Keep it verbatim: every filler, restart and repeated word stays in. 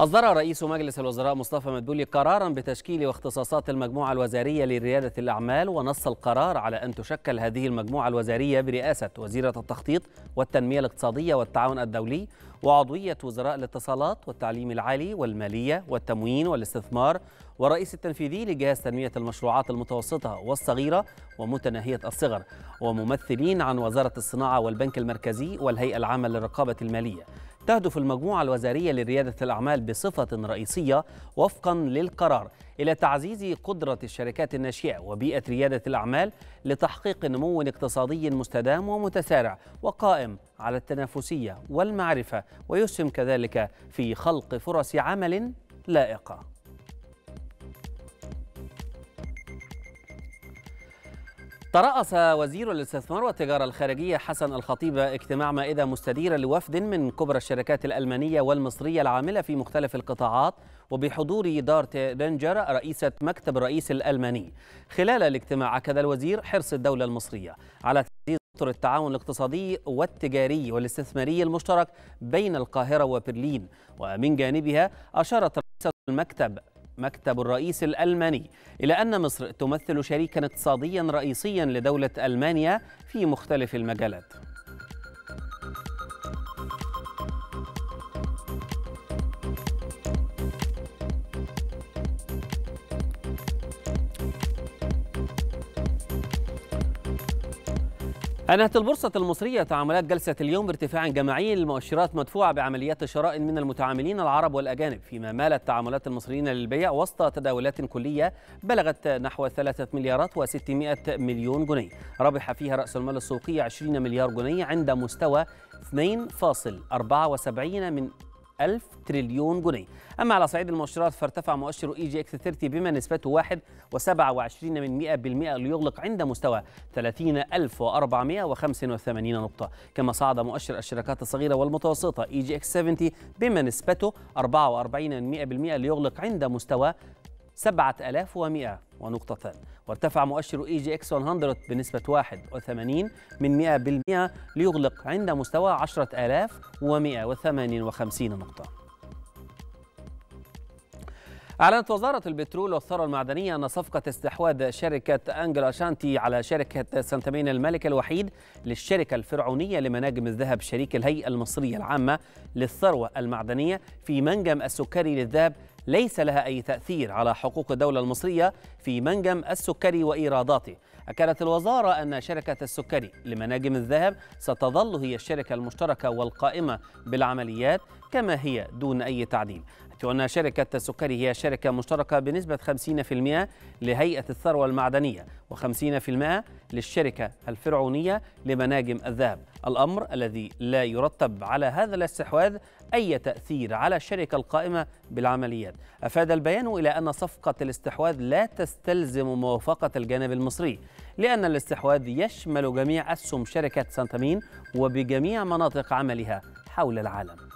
أصدر رئيس مجلس الوزراء مصطفى مدبولي قرارا بتشكيل واختصاصات المجموعة الوزارية لريادة الأعمال، ونص القرار على أن تشكل هذه المجموعة الوزارية برئاسة وزيرة التخطيط والتنمية الاقتصادية والتعاون الدولي، وعضوية وزراء الاتصالات والتعليم العالي والمالية والتموين والاستثمار، والرئيس التنفيذي لجهاز تنمية المشروعات المتوسطة والصغيرة ومتناهية الصغر، وممثلين عن وزارة الصناعة والبنك المركزي والهيئة العامة للرقابة المالية. تهدف المجموعة الوزارية لريادة الأعمال بصفة رئيسية وفقا للقرار إلى تعزيز قدرة الشركات الناشئة وبيئة ريادة الأعمال لتحقيق نمو اقتصادي مستدام ومتسارع وقائم على التنافسية والمعرفة، ويسهم كذلك في خلق فرص عمل لائقة. ترأس وزير الاستثمار والتجارة الخارجية حسن الخطيب اجتماع مائدة مستديرة لوفد من كبرى الشركات الألمانية والمصرية العاملة في مختلف القطاعات، وبحضور دارت رينجر رئيسة مكتب الرئيس الألماني. خلال الاجتماع أكد الوزير حرص الدولة المصرية على تعزيز إطار التعاون الاقتصادي والتجاري والاستثماري المشترك بين القاهرة وبرلين. ومن جانبها أشارت رئيسة المكتب مكتب الرئيس الألماني إلى أن مصر تمثل شريكاً اقتصادياً رئيسياً لدولة ألمانيا في مختلف المجالات. أنهت البورصة المصرية تعاملات جلسة اليوم بارتفاع جماعي للمؤشرات مدفوعة بعمليات شراء من المتعاملين العرب والأجانب، فيما مالت تعاملات المصريين للبيع وسط تداولات كلية بلغت نحو ثلاثة مليارات وستمائة مليون جنيه، ربح فيها رأس المال السوقي عشرين مليار جنيه عند مستوى اثنين فاصل أربعة وسبعين من ألف تريليون جنيه. أما على صعيد المؤشرات فارتفع مؤشر إي جي اكس ثلاثين بما نسبته واحد فاصل سبعة وعشرين بالمئة ليغلق عند مستوى ثلاثين ألف وأربعمائة وخمسة وثمانين نقطة، كما صعد مؤشر الشركات الصغيرة والمتوسطة إي جي اكس سبعين بما نسبته أربعة وأربعين بالمئة ليغلق عند مستوى سبعة آلاف ومئة ونقطتان، وارتفع مؤشر إي جي اكس مئة بنسبة واحد وثمانين من مئة بالمئة ليغلق عند مستوى عشرة آلاف ومئة وثمانية وخمسين نقطة. أعلنت وزارة البترول والثروة المعدنية أن صفقة استحواذ شركة أنجل أشانتي على شركة سانتمين المالك الوحيد للشركة الفرعونية لمناجم الذهب شريك الهيئة المصرية العامة للثروة المعدنية في منجم السكري للذهب ليس لها أي تأثير على حقوق الدولة المصرية في منجم السكري وإيراداته. أكدت الوزارة أن شركة السكري لمناجم الذهب ستظل هي الشركة المشتركة والقائمة بالعمليات كما هي دون أي تعديل، حيث أن شركة السكري هي شركة مشتركة بنسبة خمسين بالمئة لهيئة الثروة المعدنية وخمسين بالمئة للشركة الفرعونية لمناجم الذهب، الأمر الذي لا يرتب على هذا الاستحواذ أي تأثير على الشركة القائمة بالعمليات. أفاد البيان إلى أن صفقة الاستحواذ لا تستلزم موافقة الجانب المصري، لأن الاستحواذ يشمل جميع أسهم شركة سانتمين وبجميع مناطق عملها حول العالم.